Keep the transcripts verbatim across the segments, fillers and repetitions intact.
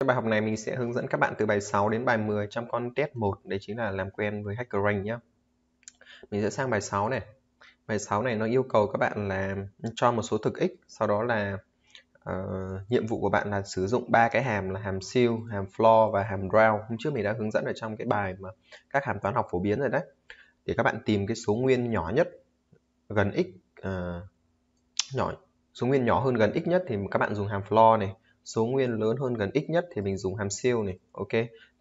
Trong bài học này mình sẽ hướng dẫn các bạn từ bài sáu đến bài mười trong con test một, đấy chính là làm quen với HackerRank nhé. Mình sẽ sang bài sáu này. Bài sáu này nó yêu cầu các bạn là cho một số thực x, sau đó là uh, nhiệm vụ của bạn là sử dụng ba cái hàm là hàm siêu, hàm floor và hàm round. Hôm trước mình đã hướng dẫn ở trong cái bài mà các hàm toán học phổ biến rồi đấy. Để các bạn tìm cái số nguyên nhỏ nhất gần x, uh, nhỏ số nguyên nhỏ hơn gần x nhất thì các bạn dùng hàm floor này. Số nguyên lớn hơn gần x nhất thì mình dùng hàm siêu này, ok.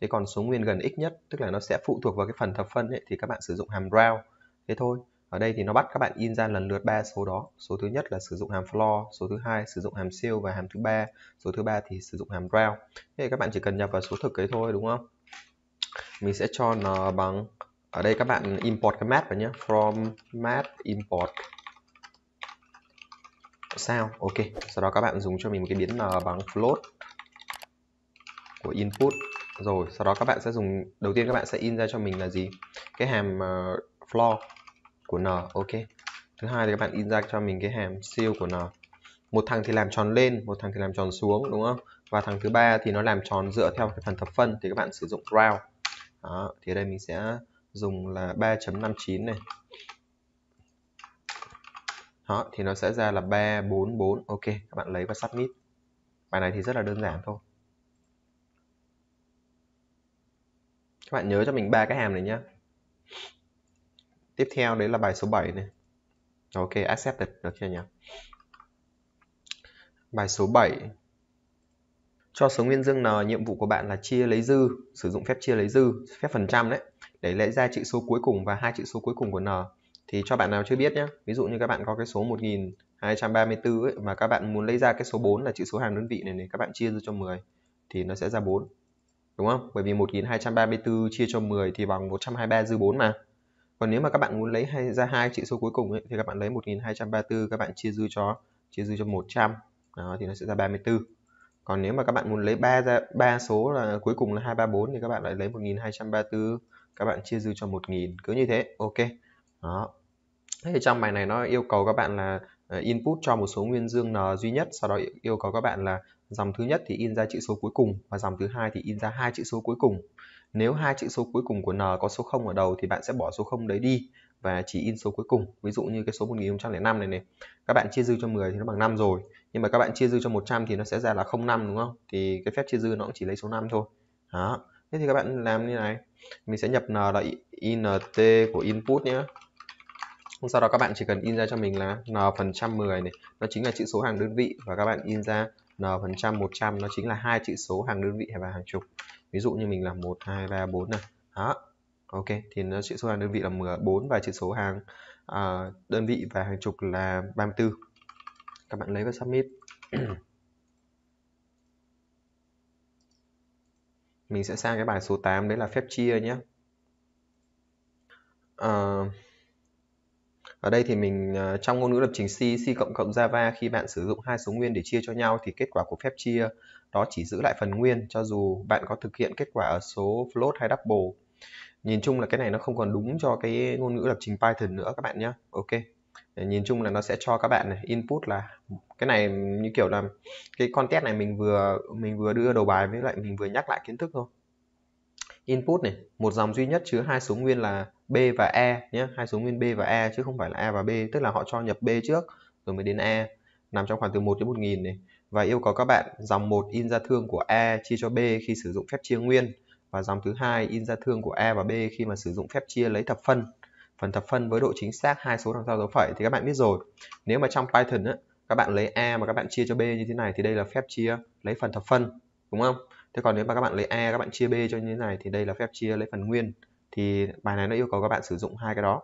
Thế còn số nguyên gần x nhất, tức là nó sẽ phụ thuộc vào cái phần thập phân ấy, thì các bạn sử dụng hàm round. Thế thôi. Ở đây thì nó bắt các bạn in ra lần lượt ba số đó. Số thứ nhất là sử dụng hàm floor, số thứ hai sử dụng hàm siêu và hàm thứ ba, số thứ ba thì sử dụng hàm round. Thế thì các bạn chỉ cần nhập vào số thực ấy thôi, đúng không? Mình sẽ cho nó bằng, ở đây các bạn import cái math vào nhé, from math import sao, ok. Sau đó các bạn dùng cho mình một cái biến n bằng float của input. Rồi sau đó các bạn sẽ dùng, đầu tiên các bạn sẽ in ra cho mình là gì, cái hàm uh, floor của n, ok. Thứ hai thì các bạn in ra cho mình cái hàm siêu của n. Một thằng thì làm tròn lên, một thằng thì làm tròn xuống, đúng không? Và thằng thứ ba thì nó làm tròn dựa theo cái phần thập phân, thì các bạn sử dụng round. Đó, thì ở đây mình sẽ dùng là ba chấm năm chín này. Đó, thì nó sẽ ra là ba bốn bốn, ok. Các bạn lấy và submit. Bài này thì rất là đơn giản thôi. Các bạn nhớ cho mình ba cái hàm này nhé. Tiếp theo đấy là bài số bảy này. Ok, accepted, được chưa nhỉ? Bài số bảy. Cho số nguyên dương n, nhiệm vụ của bạn là chia lấy dư, sử dụng phép chia lấy dư, phép phần trăm đấy, để lấy ra chữ số cuối cùng và hai chữ số cuối cùng của n. Thì cho bạn nào chưa biết nhé, ví dụ như các bạn có cái số một nghìn hai trăm ba mươi tư ấy, mà các bạn muốn lấy ra cái số bốn là chữ số hàng đơn vị này, này các bạn chia cho mười thì nó sẽ ra bốn, đúng không? Bởi vì một nghìn hai trăm ba mươi tư chia cho mười thì bằng một trăm hai mươi ba dư bốn mà. Còn nếu mà các bạn muốn lấy hay ra hai chữ số cuối cùng ấy, thì các bạn lấy một nghìn hai trăm ba mươi tư các bạn chia dư cho chia dư cho một trăm. Đó, thì nó sẽ ra ba mươi tư. Còn nếu mà các bạn muốn lấy ba ra ba số là cuối cùng là hai ba bốn thì các bạn lại lấy một nghìn hai trăm ba mươi tư các bạn chia dư cho một nghìn, cứ như thế, ok. Đó. Thế thì trong bài này nó yêu cầu các bạn là input cho một số nguyên dương n duy nhất, sau đó yêu cầu các bạn là dòng thứ nhất thì in ra chữ số cuối cùng và dòng thứ hai thì in ra hai chữ số cuối cùng. Nếu hai chữ số cuối cùng của n có số không ở đầu thì bạn sẽ bỏ số không đấy đi và chỉ in số cuối cùng. Ví dụ như cái số một nghìn không trăm lẻ năm này này, các bạn chia dư cho mười thì nó bằng năm rồi, nhưng mà các bạn chia dư cho một trăm thì nó sẽ ra là không phẩy năm, đúng không? Thì cái phép chia dư nó cũng chỉ lấy số năm thôi. Đó. Thế thì các bạn làm như này, mình sẽ nhập n là int của input nhé. Sau đó các bạn chỉ cần in ra cho mình là n phần trăm mười này, nó chính là chữ số hàng đơn vị, và các bạn in ra n phần trăm một trăm, nó chính là hai chữ số hàng đơn vị và hàng chục. Ví dụ như mình là một hai ba bốn này. Đó. Ok, thì nó chữ số hàng đơn vị là mười bốn và chữ số hàng uh, đơn vị và hàng chục là ba mươi tư. Các bạn lấy và submit. Mình sẽ sang cái bài số tám, đấy là phép chia nhé. Uh, Ở đây thì mình trong ngôn ngữ lập trình C, C cộng cộng Java, khi bạn sử dụng hai số nguyên để chia cho nhau thì kết quả của phép chia đó chỉ giữ lại phần nguyên cho dù bạn có thực hiện kết quả ở số float hay double. Nhìn chung là cái này nó không còn đúng cho cái ngôn ngữ lập trình Python nữa các bạn nhé. Ok. Nhìn chung là nó sẽ cho các bạn này, input là cái này như kiểu là cái con test này mình vừa mình vừa đưa đầu bài với lại mình vừa nhắc lại kiến thức thôi. Input này, một dòng duy nhất chứa hai số nguyên là B và E nhé, hai số nguyên B và E chứ không phải là A và B, tức là họ cho nhập B trước rồi mới đến E, nằm trong khoảng từ một đến một nghìn này, và yêu cầu các bạn dòng một in ra thương của E chia cho B khi sử dụng phép chia nguyên, và dòng thứ hai in ra thương của E và B khi mà sử dụng phép chia lấy thập phân, phần thập phân với độ chính xác hai số đằng sau dấu phẩy. Thì các bạn biết rồi, nếu mà trong Python á, các bạn lấy E mà các bạn chia cho B như thế này thì đây là phép chia lấy phần thập phân, đúng không? Thế còn nếu mà các bạn lấy A các bạn chia B cho như thế này thì đây là phép chia lấy phần nguyên. Thì bài này nó yêu cầu các bạn sử dụng hai cái đó.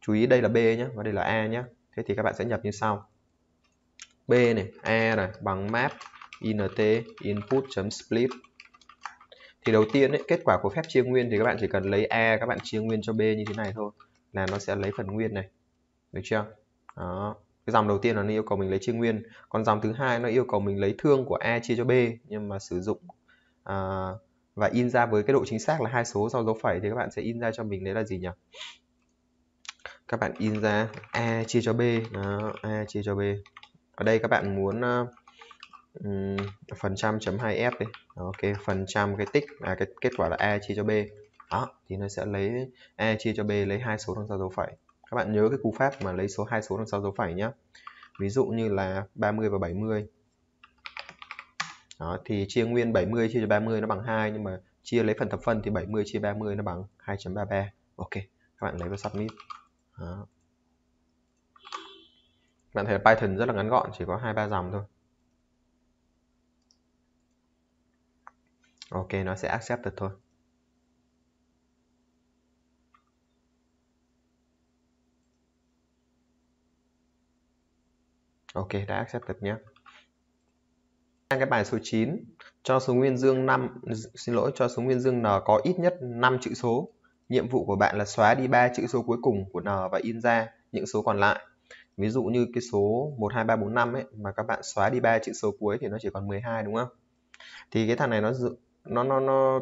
Chú ý đây là B nhé và đây là A nhé. Thế thì các bạn sẽ nhập như sau. B này, A này bằng map int input.split. Thì đầu tiên ấy, kết quả của phép chia nguyên thì các bạn chỉ cần lấy A các bạn chia nguyên cho B như thế này thôi, là nó sẽ lấy phần nguyên này. Được chưa? Đó. Cái dòng đầu tiên là nó yêu cầu mình lấy chia nguyên, còn dòng thứ hai nó yêu cầu mình lấy thương của A chia cho B nhưng mà sử dụng À, và in ra với cái độ chính xác là hai số sau dấu phẩy. Thì các bạn sẽ in ra cho mình đấy là gì nhỉ? Các bạn in ra A chia cho B. Đó, A chia cho B. Ở đây các bạn muốn um, phần trăm chấm hai F đi. Ok, phần trăm cái tích là cái kết quả là A chia cho B. Đó, thì nó sẽ lấy A chia cho B, lấy hai số đằng sau dấu phẩy. Các bạn nhớ cái cú pháp mà lấy số hai số đằng sau dấu phẩy nhé. Ví dụ như là ba mươi và bảy mươi. Đó, thì chia nguyên bảy mươi chia cho ba mươi nó bằng hai, nhưng mà chia lấy phần thập phân thì bảy mươi chia ba mươi nó bằng hai chấm ba ba. Ok, các bạn lấy vào submit. Đó. Các bạn thấy Python rất là ngắn gọn, chỉ có hai ba dòng thôi. Ok, nó sẽ accepted thôi. Ok, đã accepted nhé. Sang cái bài số chín, cho số nguyên dương năm, xin lỗi, cho số nguyên dương N có ít nhất năm chữ số. Nhiệm vụ của bạn là xóa đi ba chữ số cuối cùng của N và in ra những số còn lại. Ví dụ như cái số một, hai, ba, bốn, năm ấy, mà các bạn xóa đi ba chữ số cuối thì nó chỉ còn mười hai, đúng không? Thì cái thằng này nó nó nó, nó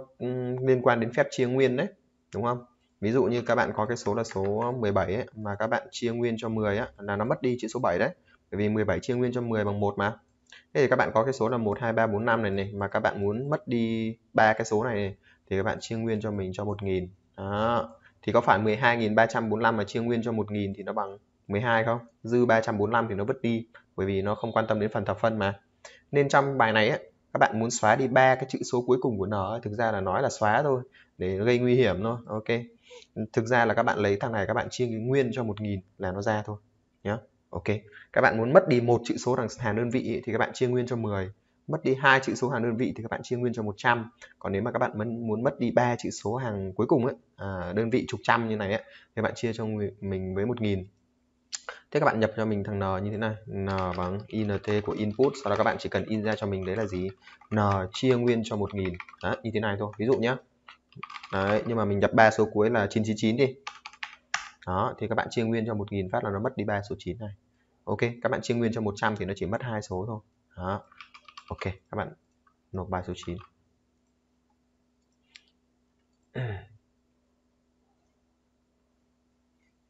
liên quan đến phép chia nguyên đấy, đúng không? Ví dụ như các bạn có cái số là số mười bảy ấy, mà các bạn chia nguyên cho mười ấy, là nó mất đi chữ số bảy đấy. Bởi vì mười bảy chia nguyên cho mười bằng một mà. Thế thì các bạn có cái số là một, hai, ba, bốn, năm này này, mà các bạn muốn mất đi ba cái số này, này thì các bạn chia nguyên cho mình cho một nghìn. Đó. Thì có phải mười hai nghìn ba trăm bốn mươi lăm mà chia nguyên cho một nghìn thì nó bằng mười hai không? Dư ba trăm bốn mươi lăm thì nó vứt đi, bởi vì nó không quan tâm đến phần thập phân mà. Nên trong bài này ấy, các bạn muốn xóa đi ba cái chữ số cuối cùng của nó, thực ra là nói là xóa thôi để nó gây nguy hiểm thôi. Ok. Thực ra là các bạn lấy thằng này các bạn chia nguyên cho một nghìn là nó ra thôi nhá. Ok. Các bạn muốn mất đi một chữ số đằng hàng đơn vị ấy, thì các bạn chia nguyên cho mười. Mất đi hai chữ số hàng đơn vị thì các bạn chia nguyên cho một trăm. Còn nếu mà các bạn muốn mất đi ba chữ số hàng cuối cùng ấy, à, đơn vị chục trăm như này ấy, thì bạn chia cho mình với một nghìn. Thế các bạn nhập cho mình thằng N như thế này, N bằng int của input, sau đó các bạn chỉ cần in ra cho mình đấy là gì, N chia nguyên cho một nghìn. Đó, như thế này thôi, ví dụ nhé. Đấy, nhưng mà mình nhập ba số cuối là chín chín chín đi. Đó, thì các bạn chia nguyên cho một nghìn phát là nó mất đi ba số chín này. Ok, các bạn chia nguyên cho một trăm thì nó chỉ mất hai số thôi. Đó. Ok, các bạn nộp bài số chín.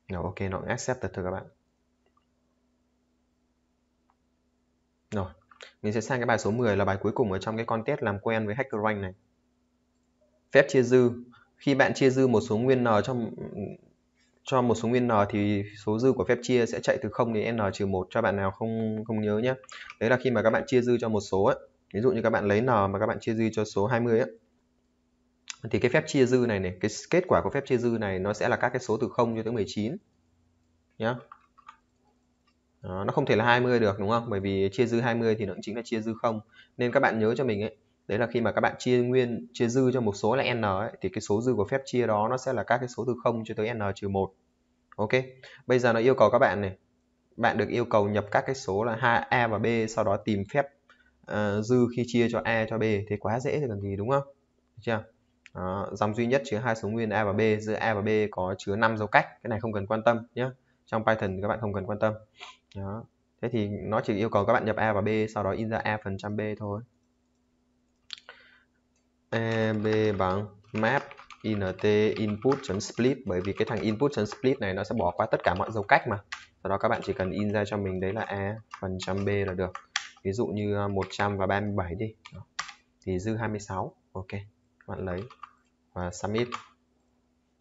Rồi, ok, nó cũng accepted thôi các bạn. Rồi, mình sẽ sang cái bài số mười là bài cuối cùng ở trong cái con test làm quen với HackerRank này. Phép chia dư. Khi bạn chia dư một số nguyên N trong... cho một số nguyên N thì số dư của phép chia sẽ chạy từ không đến N trừ một, cho bạn nào không không nhớ nhé. Đấy là khi mà các bạn chia dư cho một số ấy, ví dụ như các bạn lấy N mà các bạn chia dư cho số hai mươi ấy, thì cái phép chia dư này này, cái kết quả của phép chia dư này nó sẽ là các cái số từ không cho tới mười chín nhá. Đó, nó không thể là hai mươi được, đúng không? Bởi vì chia dư hai mươi thì nó cũng chính là chia dư không. Nên các bạn nhớ cho mình ấy, đấy là khi mà các bạn chia nguyên chia dư cho một số là N ấy, thì cái số dư của phép chia đó nó sẽ là các cái số từ không cho tới N trừ một. Ok. Bây giờ nó yêu cầu các bạn này. Bạn được yêu cầu nhập các cái số là hai A và B, sau đó tìm phép uh, dư khi chia cho A cho B. Thế quá dễ thì cần gì, đúng không? Được chưa? Đó, dòng duy nhất chứa hai số nguyên A và B, giữa A và B có chứa năm dấu cách. Cái này không cần quan tâm nhé. Trong Python các bạn không cần quan tâm. Đó. Thế thì nó chỉ yêu cầu các bạn nhập A và B, sau đó in ra A phần trăm B thôi. A, B bằng map int input.split, bởi vì cái thằng input.split này nó sẽ bỏ qua tất cả mọi dấu cách mà. Sau đó các bạn chỉ cần in ra cho mình đấy là A phần trăm B là được. Ví dụ như một trăm và ba mươi bảy đi. Đó. Thì dư hai mươi sáu. Ok. Các bạn lấy và submit.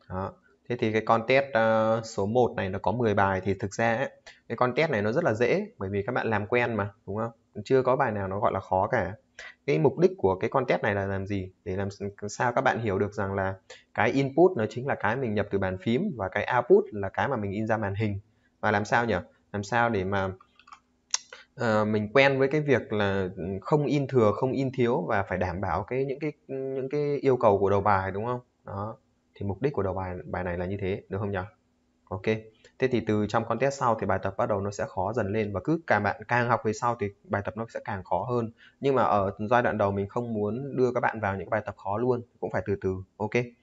Đó. Thế thì cái con test uh, số một này nó có mười bài, thì thực ra ấy, cái con test này nó rất là dễ bởi vì các bạn làm quen mà, đúng không? Chưa có bài nào nó gọi là khó cả. Cái mục đích của cái con test này là làm gì? Để làm sao các bạn hiểu được rằng là cái input nó chính là cái mình nhập từ bàn phím và cái output là cái mà mình in ra màn hình. Và làm sao nhỉ? Làm sao để mà uh, mình quen với cái việc là không in thừa, không in thiếu và phải đảm bảo cái những cái những cái yêu cầu của đầu bài, đúng không? Đó. Thì mục đích của đầu bài bài này là như thế, được không nhỉ? Ok. Thế thì từ trong con test sau thì bài tập bắt đầu nó sẽ khó dần lên, và cứ càng bạn càng học về sau thì bài tập nó sẽ càng khó hơn. Nhưng mà ở giai đoạn đầu mình không muốn đưa các bạn vào những bài tập khó luôn, cũng phải từ từ. Ok.